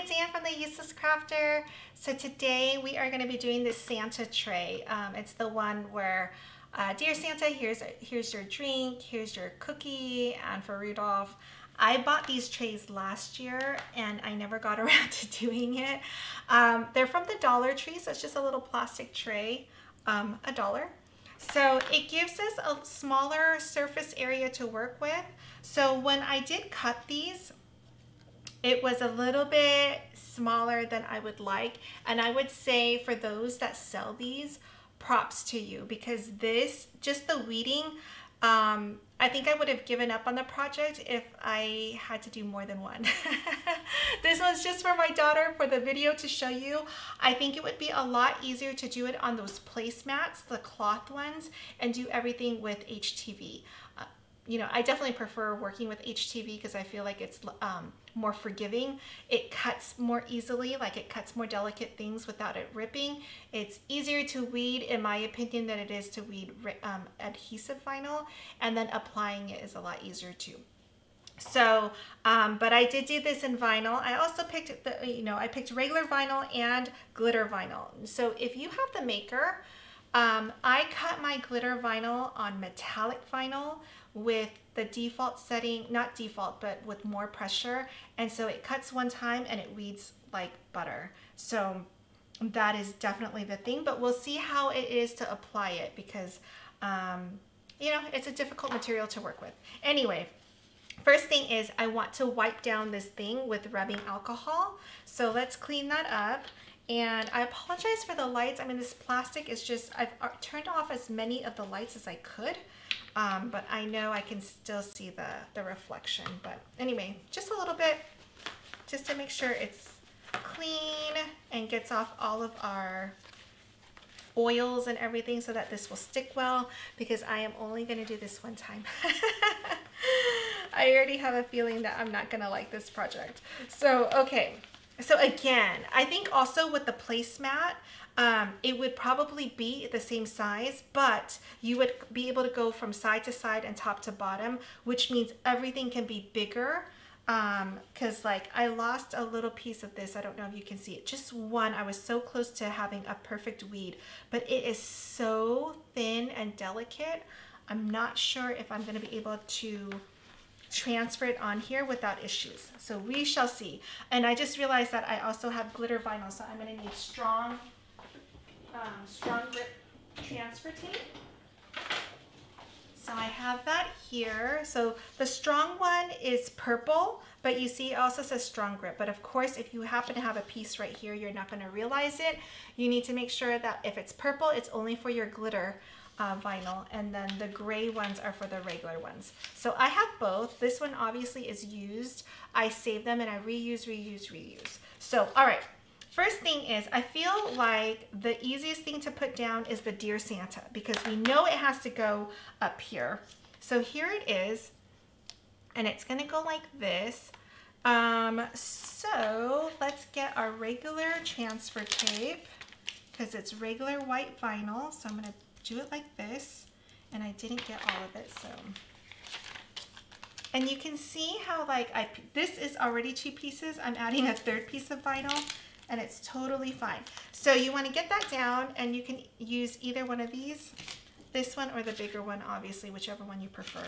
it's Anne from The Useless Crafter. So today we are going to be doing this Santa tray. It's the one where, dear Santa, here's your drink, here's your cookie, and for Rudolph. I bought these trays last year and I never got around to doing it. They're from the Dollar Tree, so it's just a little plastic tray, $1. So it gives us a smaller surface area to work with. So when I did cut these, it was a little bit smaller than I would like. And I would say for those that sell these, props to you, because this, just the weeding, I think I would have given up on the project if I had to do more than one. This one's just for my daughter, for the video to show you. I think it would be a lot easier to do it on those placemats, the cloth ones, and do everything with HTV. You know, I definitely prefer working with HTV because I feel like it's more forgiving. It cuts more easily, like it cuts more delicate things without it ripping. It's easier to weed, in my opinion, than it is to weed adhesive vinyl, and then applying it is a lot easier too. So, but I did do this in vinyl. I also picked, I picked regular vinyl and glitter vinyl. So if you have the maker, I cut my glitter vinyl on metallic vinyl with the default setting, not default, but with more pressure. And so it cuts one time and it weeds like butter. So that is definitely the thing, but we'll see how it is to apply it because, you know, it's a difficult material to work with. Anyway, first thing is I want to wipe down this thing with rubbing alcohol. So let's clean that up. And I apologize for the lights. I mean, this plastic is just, I've turned off as many of the lights as I could, but I know I can still see the reflection. But anyway, just a little bit, just to make sure it's clean and gets off all of our oils and everything so that this will stick well, because I am only gonna do this one time. I already have a feeling that I'm not gonna like this project. So, okay. So again, I think also with the placemat, it would probably be the same size, but you would be able to go from side to side and top to bottom, which means everything can be bigger. Cause like I lost a little piece of this. I don't know if you can see it. Just one, I was so close to having a perfect weed, but it is so thin and delicate. I'm not sure if I'm gonna be able to transfer it on here without issues. So we shall see. And I just realized that I also have glitter vinyl, so I'm going to need strong, strong grip transfer tape. So I have that here. So the strong one is purple, but you see it also says strong grip. But of course, if you happen to have a piece right here, you're not going to realize it. You need to make sure that if it's purple, it's only for your glitter vinyl, and then the gray ones are for the regular ones. So I have both. This one obviously is used. I save them and I reuse. So, all right. First thing is, I feel like the easiest thing to put down is the Dear Santa, because we know it has to go up here. So here it is, and it's going to go like this. So let's get our regular transfer tape, because it's regular white vinyl. So I'm going to do it like this, and I didn't get all of it, so. And you can see how, like, this is already two pieces. I'm adding a third piece of vinyl, and it's totally fine. So you want to get that down, and you can use either one of these, this one or the bigger one, obviously, whichever one you prefer.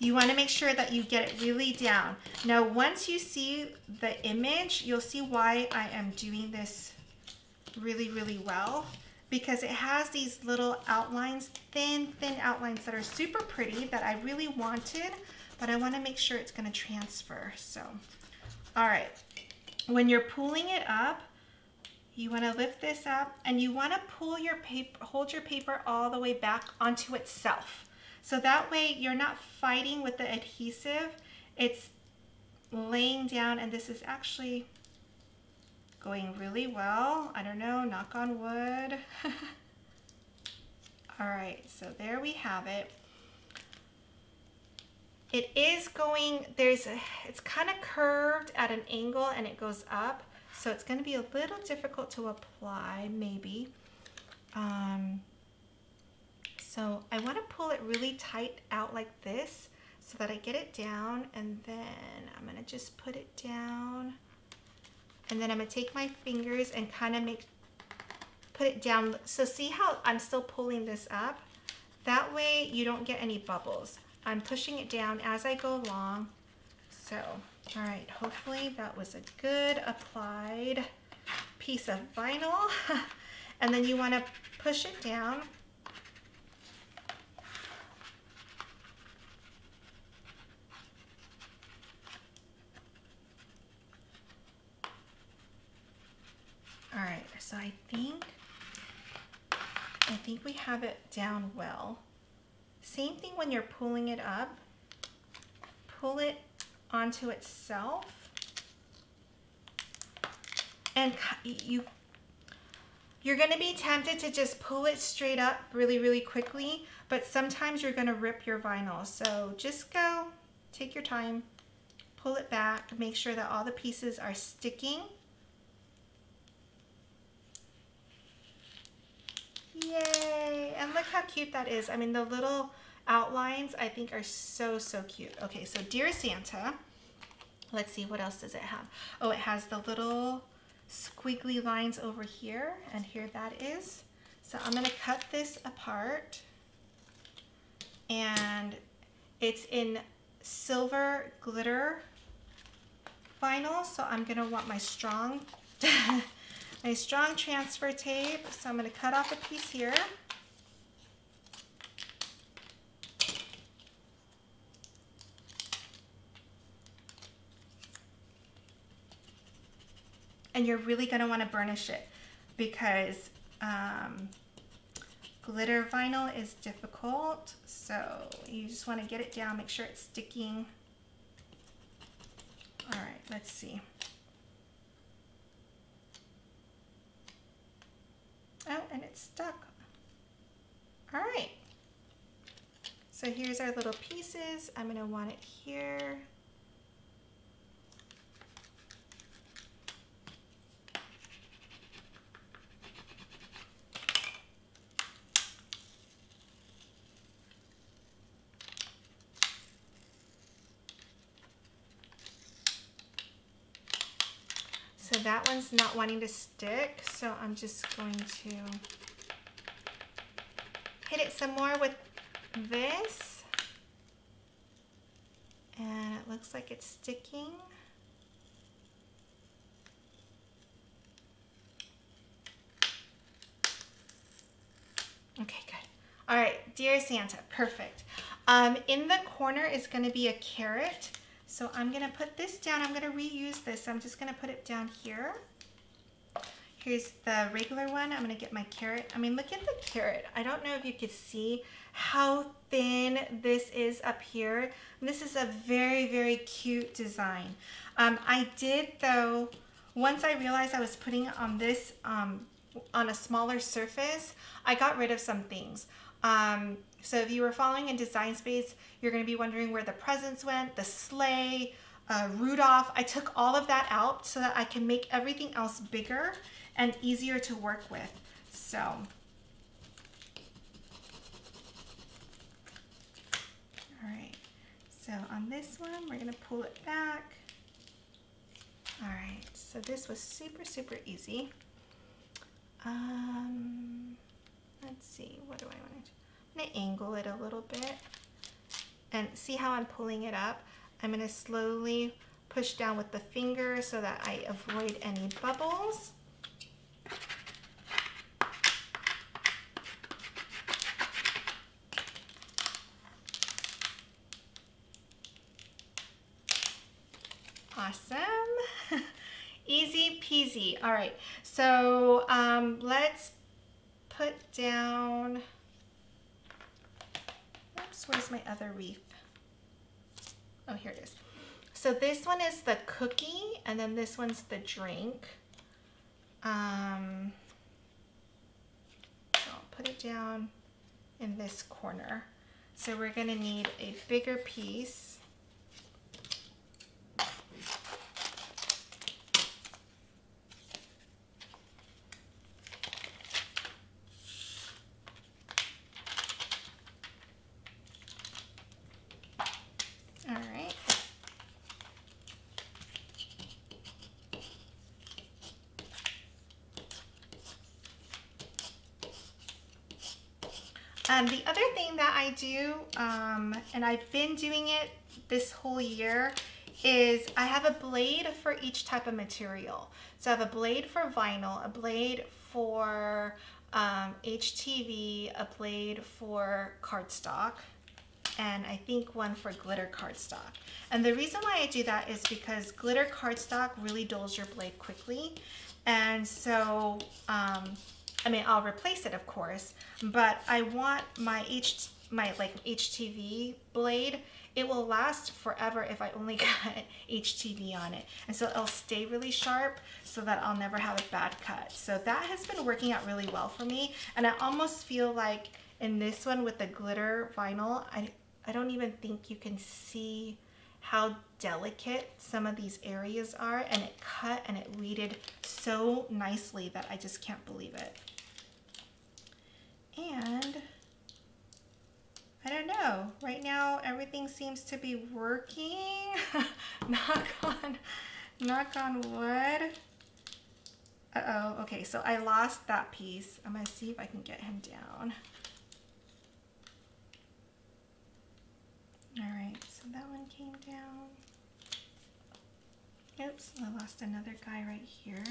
You want to make sure that you get it really down. Now, once you see the image, you'll see why I am doing this really, really well, because it has these little outlines, thin outlines that are super pretty that I really wanted, but I wanna make sure it's gonna transfer, so. All right, when you're pulling it up, you wanna lift this up and you wanna pull your paper, hold your paper all the way back onto itself. So that way you're not fighting with the adhesive, it's laying down, and this is actually going really well. I don't know, knock on wood. All right, so there we have it. It is going, it's kind of curved at an angle and it goes up. So it's gonna be a little difficult to apply, maybe. So I wanna pull it really tight out like this so that I get it down, and then I'm gonna just put it down and then I'm gonna take my fingers and kind of put it down. So see how I'm still pulling this up? That way you don't get any bubbles. I'm pushing it down as I go along. So, all right, hopefully that was a good applied piece of vinyl. And then you want to push it down. All right, so I think we have it down well. Same thing when you're pulling it up. Pull it onto itself. And you're going to be tempted to just pull it straight up really, really quickly, but sometimes you're going to rip your vinyl. So just go, take your time, pull it back, make sure that all the pieces are sticking. Yay! And look how cute that is. I mean, the little outlines I think are so, so cute. Okay, so Dear Santa, let's see, what else does it have? Oh, it has the little squiggly lines over here, and here that is. So I'm gonna cut this apart, and it's in silver glitter vinyl, so I'm gonna want my strong my strong transfer tape. So I'm going to cut off a piece here. And you're really going to want to burnish it because glitter vinyl is difficult. So you just want to get it down, make sure it's sticking. All right, let's see. Oh, and it's stuck. All right. So here's our little pieces. I'm going to want it here. So that one's not wanting to stick, so I'm just going to hit it some more with this. And it looks like it's sticking. Okay, good. All right, Dear Santa, perfect. In the corner is going to be a carrot. So I'm gonna put this down, I'm gonna reuse this. I'm just gonna put it down here. Here's the regular one. I'm gonna get my carrot. I mean, look at the carrot. I don't know if you could see how thin this is up here. This is a very, very cute design. I did though, once I realized I was putting it on this, on a smaller surface, I got rid of some things. So if you were following in Design Space, you're going to be wondering where the presents went, the sleigh, Rudolph. I took all of that out so that I can make everything else bigger and easier to work with. So, all right. So on this one, we're going to pull it back. All right. So this was super, super easy. Let's see, what do I want to do? I'm going to angle it a little bit and see how I'm pulling it up. I'm going to slowly push down with the finger so that I avoid any bubbles. Awesome. Easy peasy. All right, so let's put down, oops, where's my other wreath? Oh, here it is. So this one is the cookie, and then this one's the drink. So I'll put it down in this corner. So we're gonna need a bigger piece. The other thing that I do, and I've been doing it this whole year, is I have a blade for each type of material. So I have a blade for vinyl, a blade for HTV, a blade for cardstock, and I think one for glitter cardstock. And the reason why I do that is because glitter cardstock really dulls your blade quickly. And so, I mean, I'll replace it, of course, but I want my HTV blade. It will last forever if I only cut HTV on it. And so it'll stay really sharp so that I'll never have a bad cut. So that has been working out really well for me. And I almost feel like in this one with the glitter vinyl, I don't even think you can see how delicate some of these areas are. And it cut and it weeded so nicely that I just can't believe it. And I don't know, right now everything seems to be working. knock on wood. Uh-oh, okay, so I lost that piece. I'm gonna see if I can get him down. All right, so that one came down. Oops, I lost another guy right here.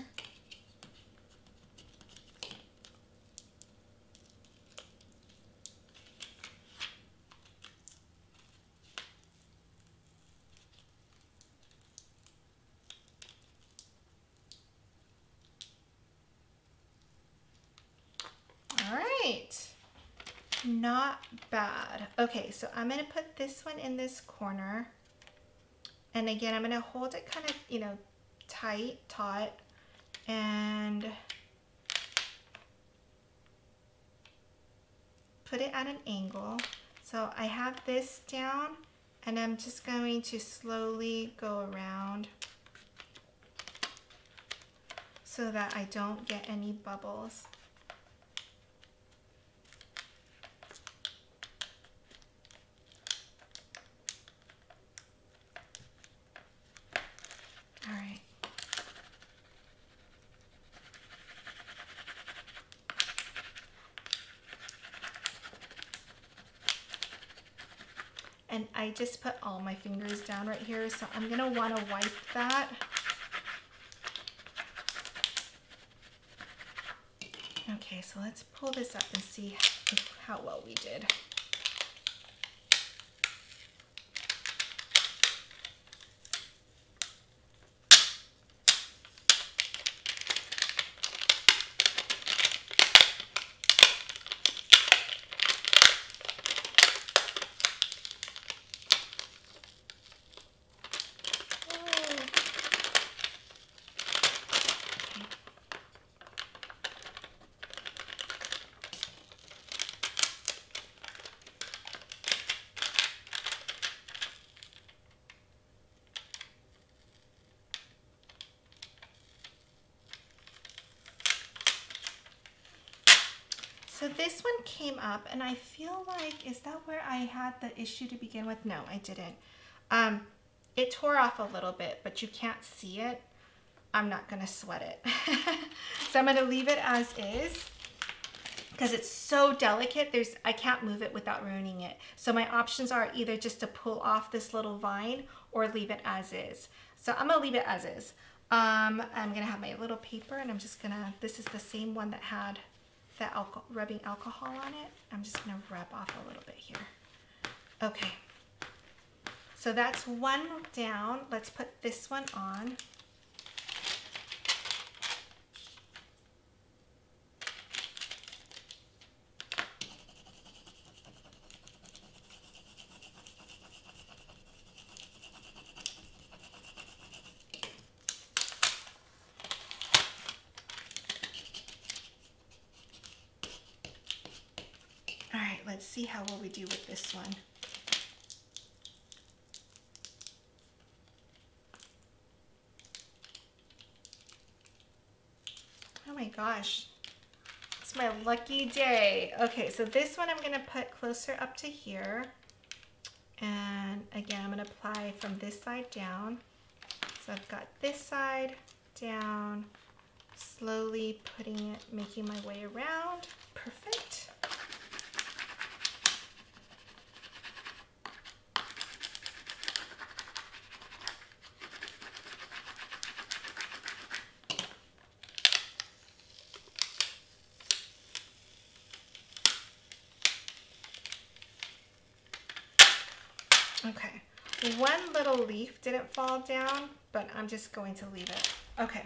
Not bad. Okay, so I'm gonna put this one in this corner, and again I'm gonna hold it kind of, you know, taut, and put it at an angle. So I have this down, and I'm just going to slowly go around so that I don't get any bubbles. And I just put all my fingers down right here, so I'm gonna wanna wipe that. Okay, so let's pull this up and see how well we did. So this one came up, and I feel like, is that where I had the issue to begin with? No, I didn't. It tore off a little bit, but you can't see it. I'm not gonna sweat it. So I'm gonna leave it as is, because it's so delicate, I can't move it without ruining it. So my options are either just to pull off this little vine or leave it as is. So I'm gonna leave it as is. I'm gonna have my little paper, and I'm just gonna, this is the same one that had the rubbing alcohol on it. I'm just gonna rub off a little bit here. Okay, so that's one down. Let's put this one on. Let's see how well we do with this one. Oh my gosh, it's my lucky day. Okay, so this one I'm gonna put closer up to here. And again, I'm gonna apply from this side down. So I've got this side down, slowly putting it, making my way around. Perfect. One little leaf didn't fall down, but I'm just going to leave it. Okay.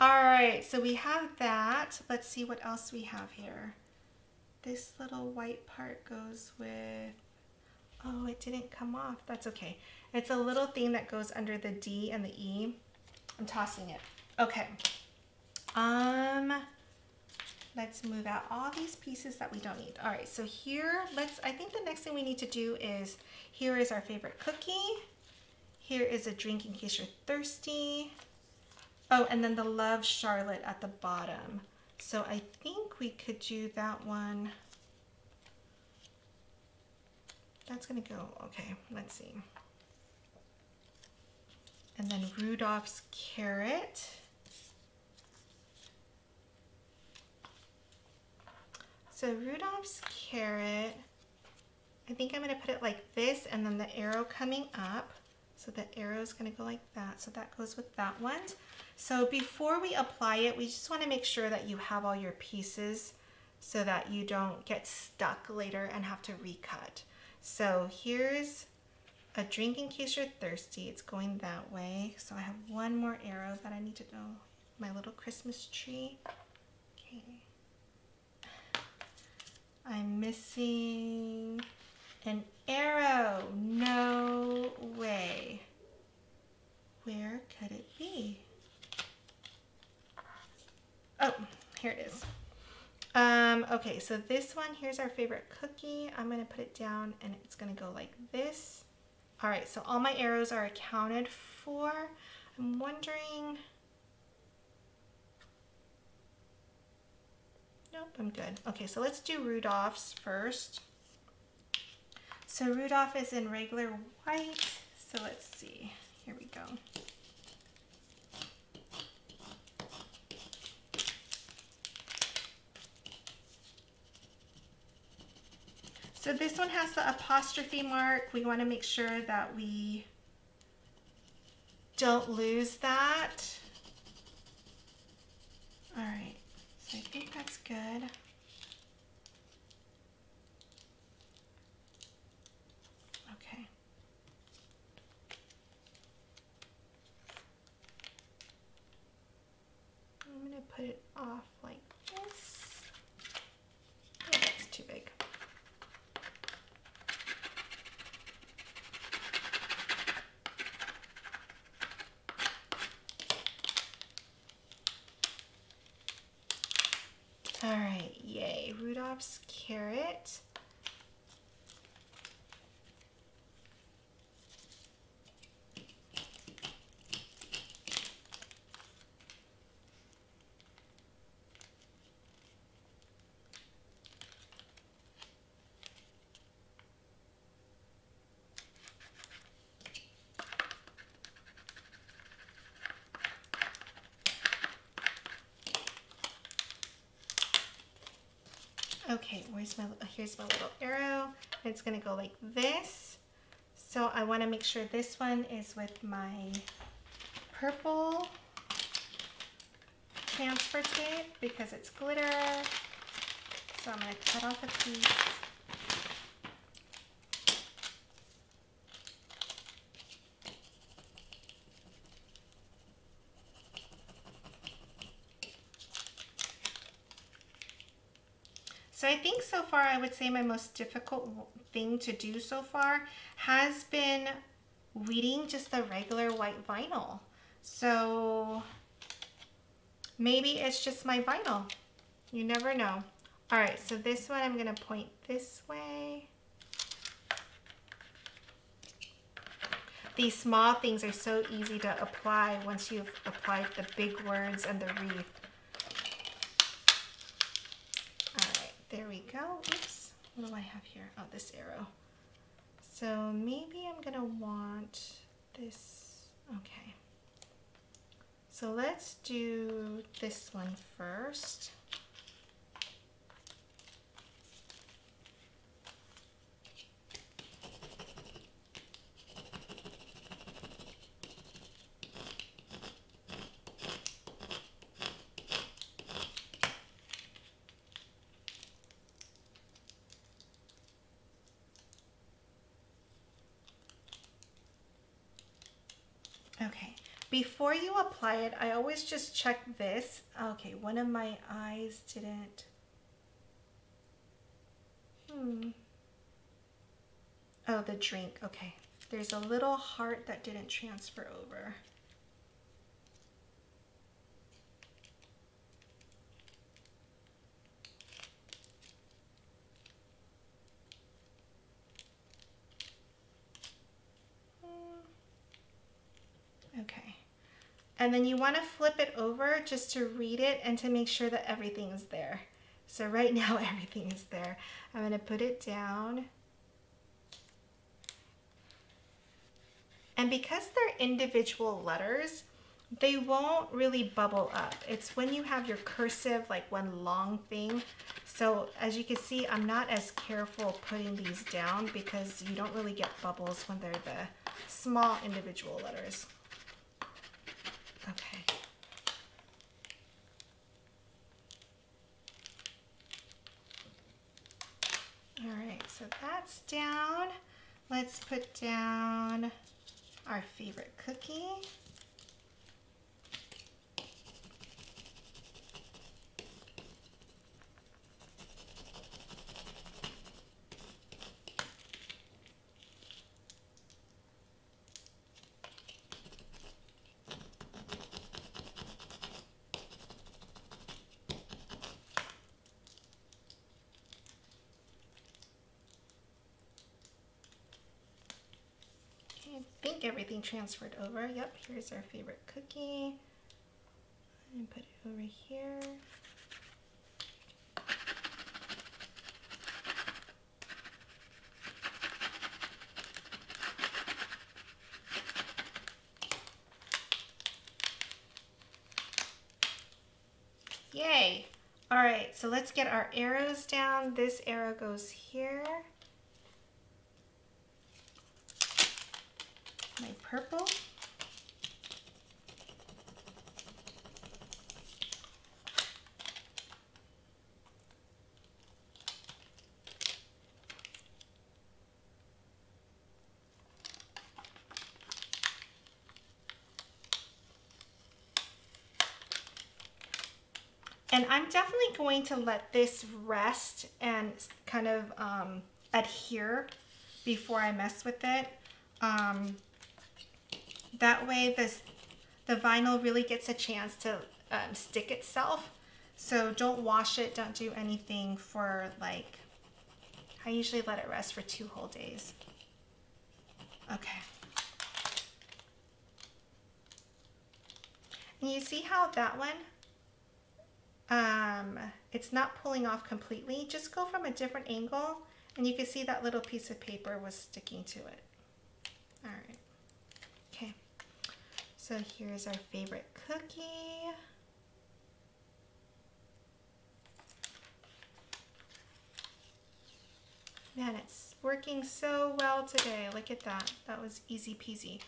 All right, so we have that. Let's see what else we have here. This little white part goes with, oh, it didn't come off. That's okay. It's a little thing that goes under the D and the E. I'm tossing it. Okay. Let's move out all these pieces that we don't need. All right, so here, I think the next thing we need to do is, here is our favorite cookie. Here is a drink in case you're thirsty. Oh, and then the Love Charlotte at the bottom. So I think we could do that one. That's gonna go, okay, let's see. And then Rudolph's carrot. So Rudolph's carrot, I think I'm gonna put it like this and then the arrow coming up. So the arrow's gonna go like that. So that goes with that one. So before we apply it, we just wanna make sure that you have all your pieces so that you don't get stuck later and have to recut. So here's a drink in case you're thirsty. It's going that way. So I have one more arrow that I need to go. My little Christmas tree. Okay. I'm missing an arrow. No way. Where could it be? Oh, here it is. Okay, so this one, here's our favorite cookie. I'm gonna put it down and it's gonna go like this. All right, so all my arrows are accounted for. I'm wondering, nope, I'm good. Okay, so let's do Rudolph's first. So Rudolph is in regular white. So let's see, here we go. So this one has the apostrophe mark. We want to make sure that we don't lose that. All right, so I think that's good. Okay. I'm gonna put it off like this. Oh, that's too big. Rudolph's carrot. Okay, where's my, here's my little arrow. It's gonna go like this. So I wanna make sure this one is with my purple transfer tape because it's glitter. So I'm gonna cut off a piece. So I think so far, I would say my most difficult thing to do so far has been weeding just the regular white vinyl. So maybe it's just my vinyl. You never know. All right, so this one, I'm going to point this way. These small things are so easy to apply once you've applied the big words and the wreath. There we go. Oops. What do I have here? Oh, this arrow. So maybe I'm gonna want this. Okay. So let's do this one first. Okay, before you apply it, I always just check this. Okay, one of my eyes didn't. Oh, the drink. Okay, there's a little heart that didn't transfer over. Okay, and then you want to flip it over just to read it and to make sure that everything is there. So right now everything is there. I'm going to put it down. And because they're individual letters, they won't really bubble up. It's when you have your cursive, like one long thing. So as you can see, I'm not as careful putting these down because you don't really get bubbles when they're the small individual letters. Okay. All right, so that's down. Let's put down our favorite cookie. I think everything transferred over. Yep, here's our favorite cookie. And put it over here. Yay! All right, so let's get our arrows down. This arrow goes here. My purple. And I'm definitely going to let this rest and kind of adhere before I mess with it. That way the vinyl really gets a chance to stick itself. So don't wash it, don't do anything for like, I usually let it rest for 2 whole days. Okay. And you see how that one, it's not pulling off completely. Just go from a different angle and you can see that little piece of paper was sticking to it. All right. Okay, so here's our favorite cookie. Man, it's working so well today. Look at that. That was easy peasy.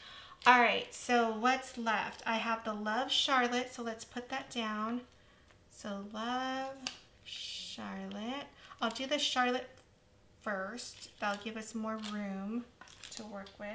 All right, so what's left? I have the Love Charlotte, so let's put that down. So Love Charlotte. I'll do the Charlotte first. That'll give us more room to work with.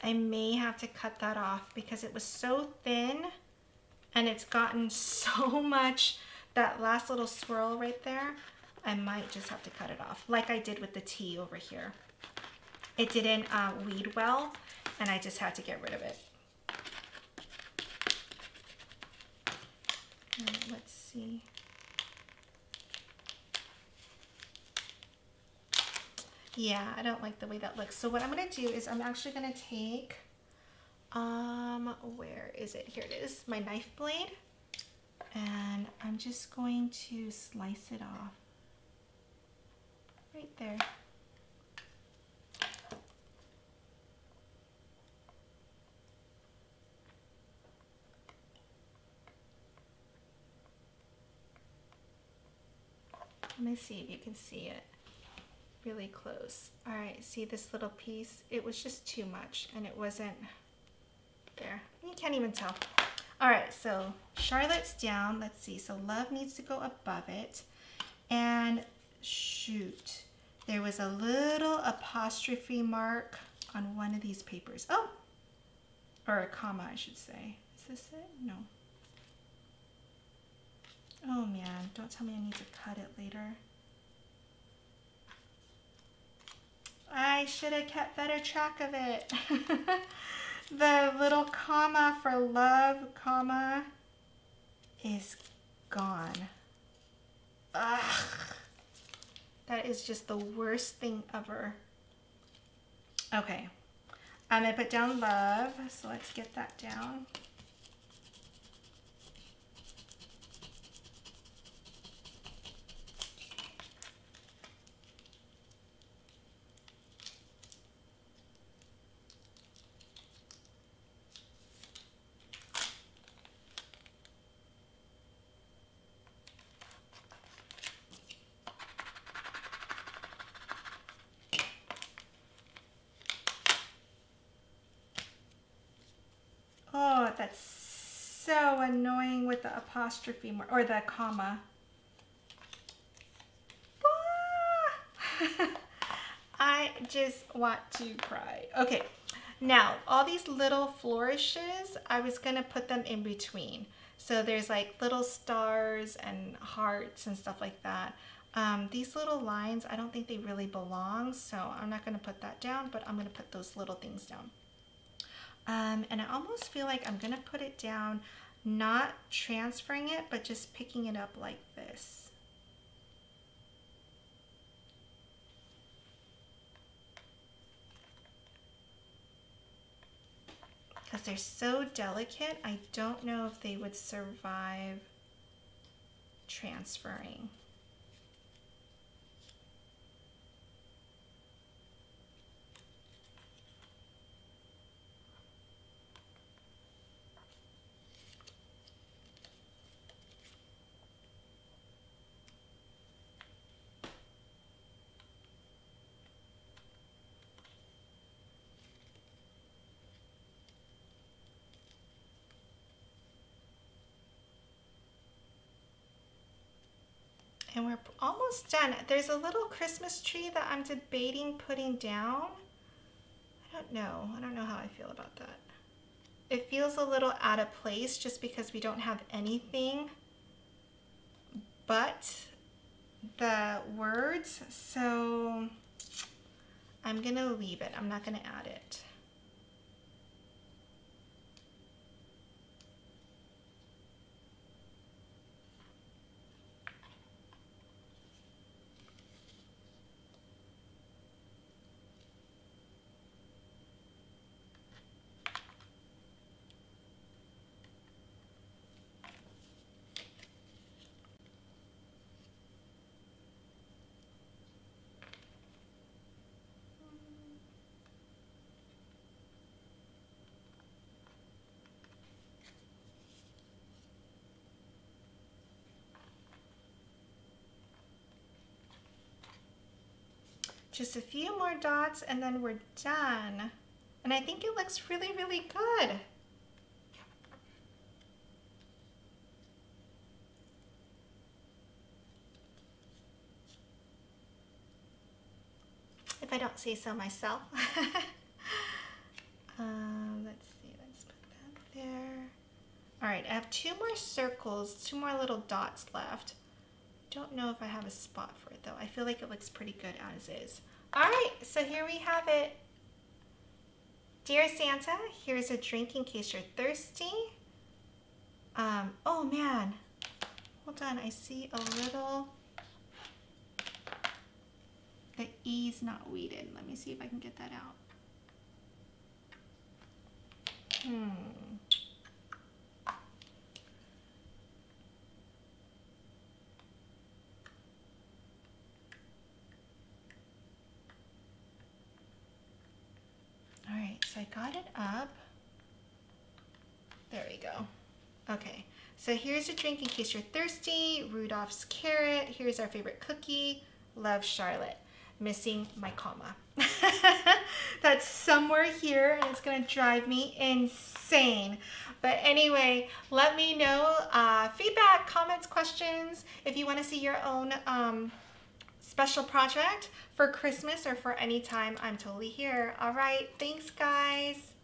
I may have to cut that off because it was so thin and it's gotten so much, that last little swirl right there, I might just have to cut it off like I did with the tea over here. It didn't weed well and I just had to get rid of it. And let's see. Yeah, I don't like the way that looks. So what I'm going to do is I'm actually going to take Where is it? Here it is, my knife blade. And I'm just going to slice it off. Right there. Let me see if you can see it really close. All right, see this little piece? It was just too much and it wasn't there. You can't even tell. All right, so Charlotte's down. Let's see, so Love needs to go above it. And shoot, there was a little apostrophe mark on one of these papers. Oh, or a comma, I should say. Is this it? No. Oh man, don't tell me I need to cut it later. I should have kept better track of it. The little comma for love, comma, is gone. Ugh. That is just the worst thing ever. Okay, I'm gonna put down love, so let's get that down. That's so annoying with the apostrophe mark or the comma. Ah! I just want to cry. Okay, now all these little flourishes, I was gonna put them in between. So there's like little stars and hearts and stuff like that. These little lines, I don't think they really belong, so I'm not gonna put that down, but I'm gonna put those little things down. And I almost feel like I'm gonna put it down, not transferring it, but just picking it up like this. Because they're so delicate, I don't know if they would survive transferring. And we're almost done. There's a little Christmas tree that I'm debating putting down. I don't know how I feel about that. It feels a little out of place just because we don't have anything but the words. So I'm gonna leave it. I'm not gonna add it. Just a few more dots and then we're done. And I think it looks really, really good. If I don't say so myself. Let's see, let's put that there. All right, I have two more circles, two more little dots left. Don't know if I have a spot for it though. I feel like it looks pretty good as is. All right, so here we have it. Dear Santa, here's a drink in case you're thirsty. Oh man, hold on, I see a little, the E's not weeded. Let me see if I can get that out. All right, so I got it up. There we go. Okay, so here's a drink in case you're thirsty. Rudolph's carrot. Here's our favorite cookie. Love, Charlotte. Missing my comma. That's somewhere here, and it's gonna drive me insane. But anyway, let me know feedback, comments, questions. If you want to see your own special project for Christmas or for any time, I'm totally here. All right, thanks guys.